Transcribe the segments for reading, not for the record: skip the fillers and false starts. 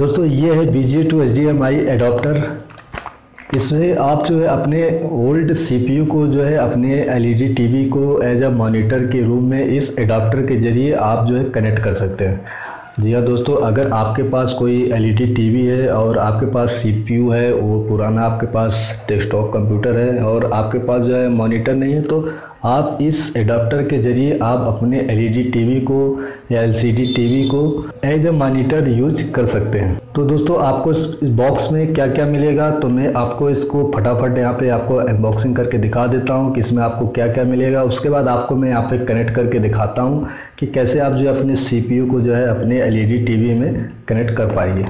दोस्तों ये है VGA to HDMI एडाप्टर। इसमें आप जो है अपने ओल्ड CPU को जो है अपने LED TV को एज अ मॉनिटर के रूम में इस एडाप्टर के ज़रिए आप जो है कनेक्ट कर सकते हैं। जी हाँ दोस्तों, अगर आपके पास कोई LED TV है और आपके पास CPU है, वो पुराना आपके पास डेस्कटॉप कंप्यूटर है और आपके पास जो है मॉनिटर नहीं है, तो आप इस एडाप्टर के ज़रिए आप अपने LED टीवी को या LCD टीवी को एज ए मॉनिटर यूज कर सकते हैं। तो दोस्तों आपको इस बॉक्स में क्या क्या मिलेगा, तो मैं आपको इसको फटाफट यहाँ पे आपको अनबॉक्सिंग करके दिखा देता हूँ कि इसमें आपको क्या क्या मिलेगा। उसके बाद आपको मैं यहाँ पे कनेक्ट करके दिखाता हूँ कि कैसे आप जो है अपने CPU को जो है अपने LED टीवी में कनेक्ट कर पाएंगे।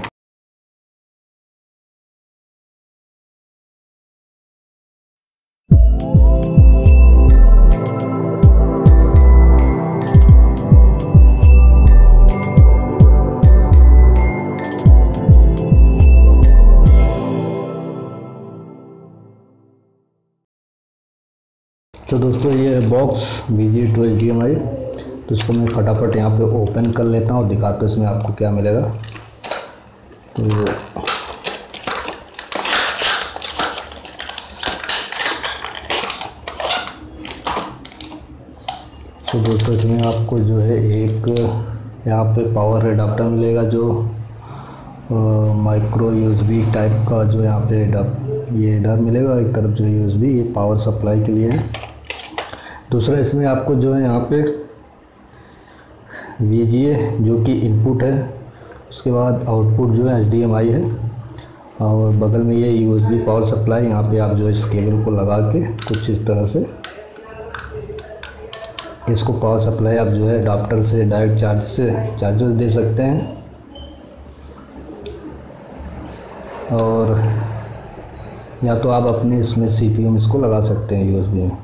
तो दोस्तों ये है बॉक्स VGA to HDMI, तो इसको मैं फटाफट यहाँ पे ओपन कर लेता हूँ और दिखाता हूँ इसमें आपको क्या मिलेगा। तो दोस्तों इसमें आपको जो है एक यहाँ पे पावर एडाप्टर मिलेगा, जो माइक्रो USB टाइप का जो यहाँ पे ये इधर मिलेगा। एक तरफ जो USB ये पावर सप्लाई के लिए है, दूसरा इसमें आपको जो है यहाँ पे VGA जो कि इनपुट है, उसके बाद आउटपुट जो है HDMI है और बगल में ये USB पावर सप्लाई। यहाँ पे आप जो इस केबल को लगा के कुछ इस तरह से इसको पावर सप्लाई आप जो है एडाप्टर से डायरेक्ट चार्जर्स दे सकते हैं, और या तो आप अपने इसमें CPU में इसको लगा सकते हैं USB में।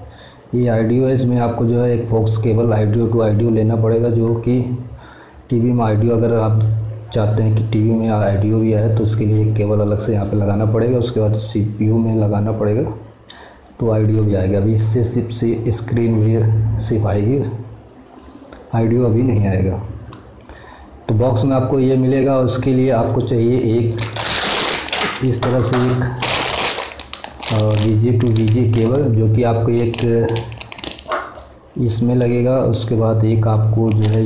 ये ऑडियो है, इसमें आपको जो है एक fox cable audio to audio लेना पड़ेगा, जो कि टीवी में ऑडियो अगर आप चाहते हैं कि टीवी में ऑडियो भी आए तो उसके लिए एक केबल अलग से यहाँ पे लगाना पड़ेगा, उसके बाद CPU में लगाना पड़ेगा तो ऑडियो भी आएगा। अभी इससे सिर्फ स्क्रीन भी सिर्फ आएगी, ऑडियो अभी नहीं आएगा। तो बॉक्स में आपको ये मिलेगा, उसके लिए आपको चाहिए एक इस तरह से एक VGA to VGA केबल, जो कि आपको एक इसमें लगेगा, उसके बाद एक आपको जो है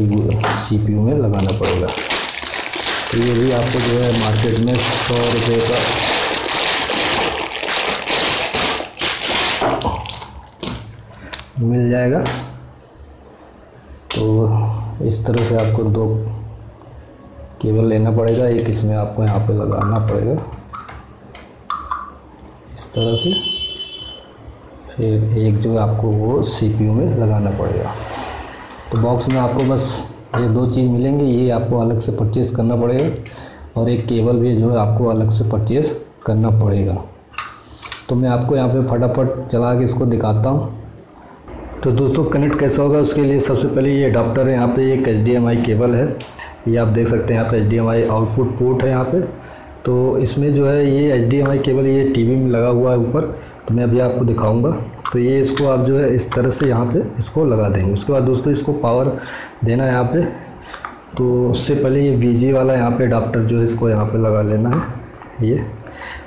CPU में लगाना पड़ेगा। तो ये भी आपको जो है मार्केट में 100 रुपये का मिल जाएगा। तो इस तरह से आपको दो केबल लेना पड़ेगा, एक इसमें आपको यहाँ पे लगाना पड़ेगा इस तरह से, फिर एक जो आपको वो CPU में लगाना पड़ेगा। तो बॉक्स में आपको बस ये दो चीज़ मिलेंगे, ये आपको अलग से परचेस करना पड़ेगा और एक केबल भी जो है आपको अलग से परचेस करना पड़ेगा। तो मैं आपको यहाँ पे फटाफट चला के इसको दिखाता हूँ। तो दोस्तों कनेक्ट कैसे होगा, उसके लिए सबसे पहले ये एडाप्टर है, यहाँ पर एक HDMI केबल है, ये आप देख सकते हैं। यहाँ पर HDMI आउटपुट पोर्ट है यहाँ पर, तो इसमें जो है ये HDMI केबल ये टीवी में लगा हुआ है ऊपर, तो मैं अभी आपको दिखाऊंगा। तो ये इसको आप जो है इस तरह से यहाँ पे इसको लगा देंगे, उसके बाद दोस्तों इसको पावर देना है यहाँ पे। तो उससे पहले ये VGA वाला यहाँ पे एडाप्टर जो है इसको यहाँ पे लगा लेना है, ये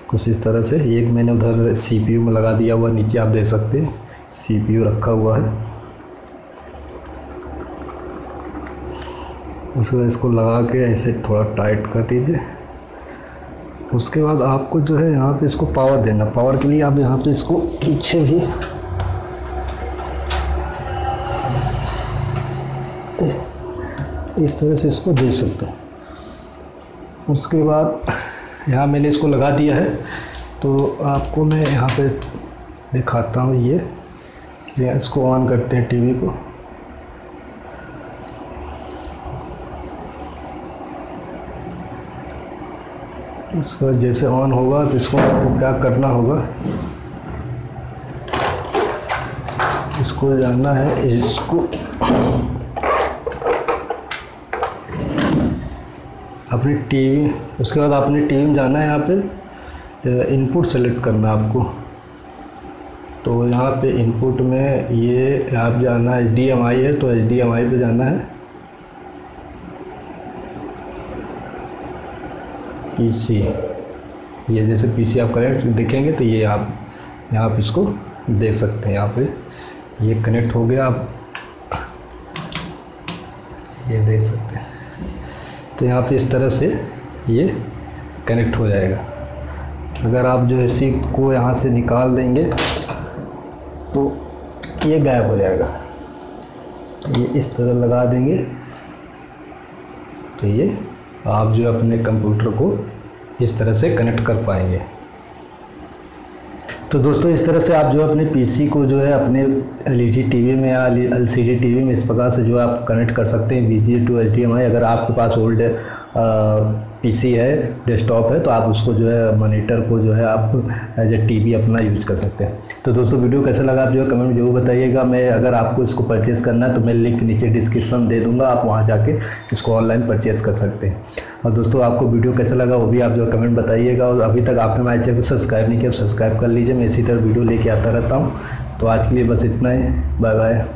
कुछ इस तरह से। एक मैंने उधर CPU में लगा दिया हुआ, नीचे आप देख सकते हैं CPU रखा हुआ है, उसके बाद इसको लगा के ऐसे थोड़ा टाइट कर दीजिए। उसके बाद आपको जो है यहाँ पे इसको पावर देना, पावर के लिए आप यहाँ पे इसको पीछे भी इस तरह से इसको दे सकते हैं। उसके बाद यहाँ मैंने इसको लगा दिया है, तो आपको मैं यहाँ पे दिखाता हूँ। ये इसको ऑन करते हैं टीवी को, उसका जैसे ऑन होगा तो इसको आपको क्या करना होगा, इसको जाना है इसको अपनी टीवी, उसके बाद आपने टीवी में जाना है, यहाँ पे इनपुट सेलेक्ट करना है आपको। तो यहाँ पे इनपुट में ये आप जाना है HDMI है, तो HDMI पे जाना है। पीसी, ये जैसे पीसी आप कनेक्ट देखेंगे तो ये आप यहाँ पर इसको देख सकते हैं। यहाँ पे ये कनेक्ट हो गया, आप ये देख सकते हैं। तो यहाँ पे इस तरह से ये कनेक्ट हो जाएगा। अगर आप जो इसी को यहाँ से निकाल देंगे तो ये गायब हो जाएगा। ये इस तरह लगा देंगे तो ये आप जो अपने कंप्यूटर को इस तरह से कनेक्ट कर पाएंगे। तो दोस्तों इस तरह से आप जो अपने पीसी को जो है अपने एलईडी टीवी में या एलसीडी टीवी में इस प्रकार से जो है आप कनेक्ट कर सकते हैं VGA टू HDMI। अगर आपके पास ओल्ड पीसी है, डेस्कटॉप है, तो आप उसको जो है मॉनिटर को जो है आप एज ए टीवी अपना यूज कर सकते हैं। तो दोस्तों वीडियो कैसा लगा आप जो है कमेंट में जरूर बताइएगा। मैं अगर आपको इसको परचेज़ करना है तो मैं लिंक नीचे डिस्क्रिप्शन में दे दूँगा, आप वहाँ जाके इसको ऑनलाइन परचेज़ कर सकते हैं। और दोस्तों आपको वीडियो कैसा लगा वो भी आप जो कमेंट बताइएगा। और अभी तक आपने हमारे चैनल को सब्सक्राइब नहीं किया, सब्सक्राइब कर लीजिए। मैं इसी तरह वीडियो लेके आता रहता हूँ। तो आज के लिए बस इतना ही, बाय बाय।